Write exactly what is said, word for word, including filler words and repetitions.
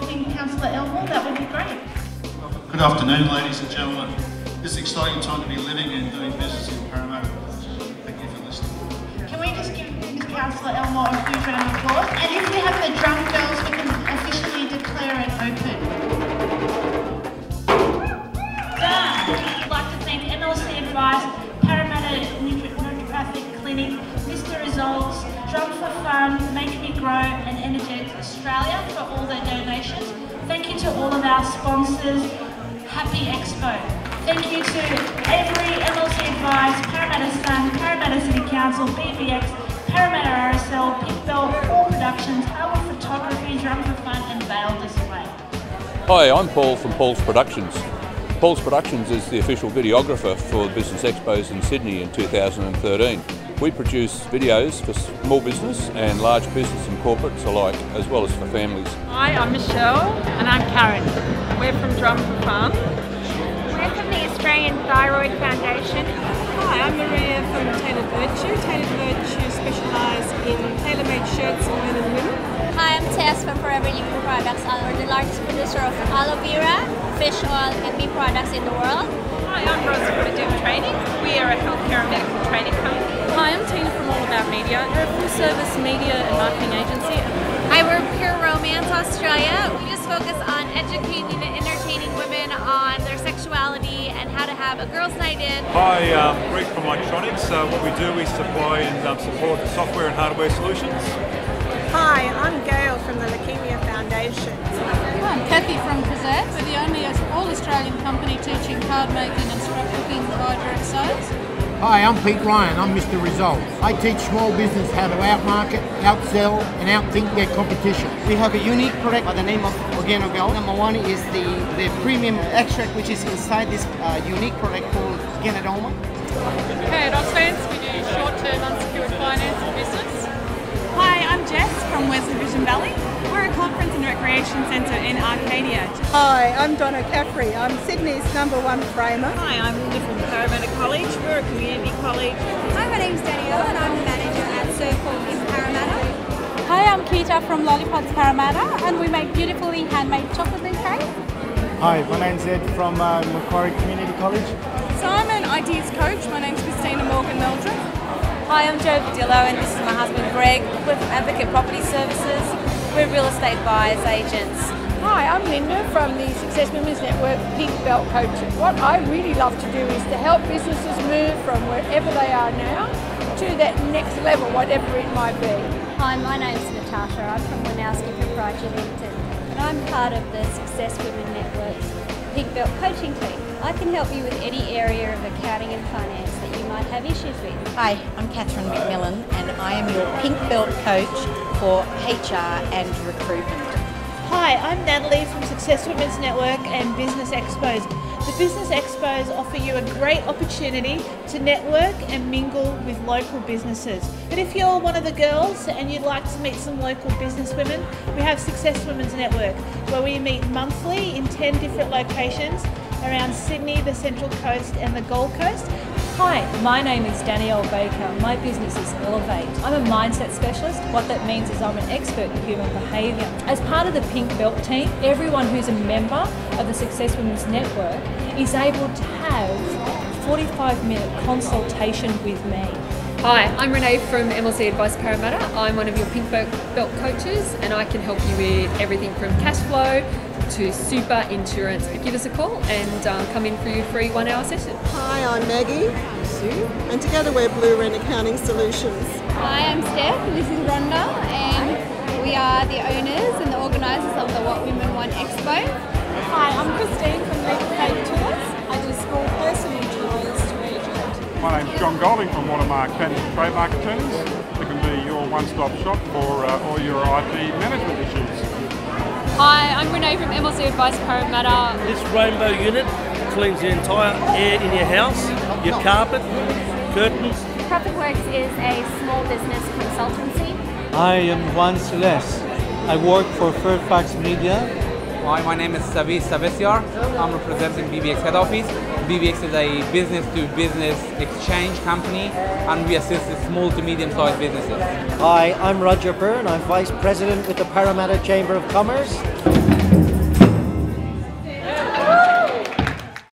talking, Councillor Elmore, that would be great. Good afternoon, ladies and gentlemen. It's an exciting time to be living and doing business in Parramatta. Thank you for listening. Can we just give Councillor Elmore a huge round of applause? And if we have the drum girls, we can officially declare it open. Done. I'd like to thank M L C Advice, Parramatta Nutri-Hornographic Clinic, Mr Results, Drums for Fun, Make Me Grow and Energetics Australia for all their donations. Thank you to all of our sponsors, Happy Expo. Thank you to every M L C Advice, Parramatta Sun, Parramatta City Council, B B X, Parramatta R S L, Pink Belt, Paul's Productions, Howard Photography, Drums for Fun and Vail Display. Hi, I'm Paul from Paul's Productions. Paul's Productions is the official videographer for Business Expos in Sydney in two thousand thirteen. We produce videos for small business and large business and corporates alike, as well as for families. Hi, I'm Michelle. And I'm Karen. We're from Drums for Fun. I'm from the Australian Thyroid Foundation. Hi, I'm Maria from Tailored Virtue. Tailored Virtue specialise in tailor-made shirts for men and women. Hi, I'm Tess from Forever Liquid Products. We're the largest producer of aloe vera, fish oil and meat products in the world. Hi, I'm Ros from Adobe Training. We are a healthcare and medical training company. Hi, I'm Tina from All About Media. We're a full-service media and marketing agency. Hi, we're Pure Romance Australia. We just focus on educating and entertaining women on their sexuality and how to have a girls' night in. Hi, um, Rick from Electronics. Uh, what we do is supply and um, support software and hardware solutions. Hi, I'm Gail from the Leukaemia Foundation. Hi, I'm Kathy from Cosette. We're the only all-Australian company teaching card making and scrap cooking by direct sales. Hi, I'm Pete Ryan, I'm Mr Results. I teach small business how to outmarket, outsell and outthink their competition. We have a unique product by the name of Organogel. Number one is the, the premium extract which is inside this uh, unique product called Organodoma. Okay, at Oxfans we do short-term unsecured finance and business. Hi, I'm Jess from Wesley Vision Valley. We're a conference and recreation centre in Arcadia. Hi, I'm Donna Caffrey. I'm Sydney's number one framer. Hi, I'm Linda from Parramatta College. We're a community college. Hi, my name's Danielle and I'm the manager at Circle in Parramatta. Hi, I'm Keita from Lollipops Parramatta and we make beautifully handmade chocolate and cake. Hi, my name's Ed from uh, Macquarie Community College. So I'm an ideas coach. My name's Christina Morgan-Meldrum. Hi, I'm Joe Vadillo and this is my husband Greg. We're from Advocate Property Services. We're real estate buyers agents. Hi, I'm Linda from the Success Women's Network, Pink Belt Coaching. What I really love to do is to help businesses move from wherever they are now to that next level, whatever it might be. Hi, my name's Natasha. I'm from Winowski Proprietary Limited and I'm part of the Success Women Network's Pink Belt Coaching team. I can help you with any area of accounting and finance that you might have issues with. Hi, I'm Catherine McMillan and I am your Pink Belt Coach for H R and recruitment. Hi, I'm Natalie from Success Women's Network and Business Expos. The Business Expos offer you a great opportunity to network and mingle with local businesses. But if you're one of the girls and you'd like to meet some local business women, we have Success Women's Network, where we meet monthly in ten different locations around Sydney, the Central Coast and the Gold Coast. Hi, my name is Danielle Baker. My business is Elevate. I'm a mindset specialist. What that means is I'm an expert in human behaviour. As part of the Pink Belt team, everyone who's a member of the Success Women's Network is able to have a forty-five minute consultation with me. Hi, I'm Renee from M L C Advice Parramatta. I'm one of your Pink Belt coaches and I can help you with everything from cash flow to super insurance. Give us a call and um, come in for your free one hour session. Hi, I'm Maggie. I'm Sue. And together we're Blue Wren Accounting Solutions. Hi, I'm Steph. This is Rhonda and we are the owners and the organisers of the What Women Want Expo. Hi, I'm Christine from Make Me Grow Tours. I do school personal tours to Egypt. My name's John Golding from Watermark Patent and Trademark Attorneys. They can be your one-stop shop for uh, all your I P management issues. Hi, I'm Renee from M L C Advice Parramatta. This rainbow unit cleans the entire air in your house, your carpet, curtains. ProfitWorks is a small business consultancy. I am Juan Celeste. I work for Fairfax Media. Hi, my name is Savi Savesyar. I'm representing B B X head office. B B X is a business-to-business exchange company and we assist the small to medium-sized businesses. Hi, I'm Roger Byrne. I'm Vice President with the Parramatta Chamber of Commerce.